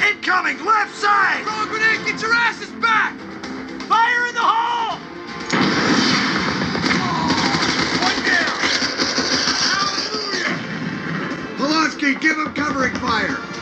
Incoming, left side! Rogue grenade, get your asses back! Fire in the hole! Oh, one down! Hallelujah! Pulaski, give him covering fire!